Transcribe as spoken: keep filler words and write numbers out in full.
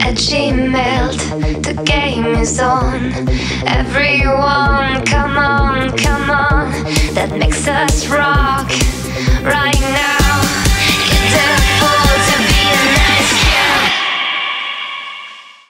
at Gmail. The game is on. Everyone, come on, come on. That makes us wrong.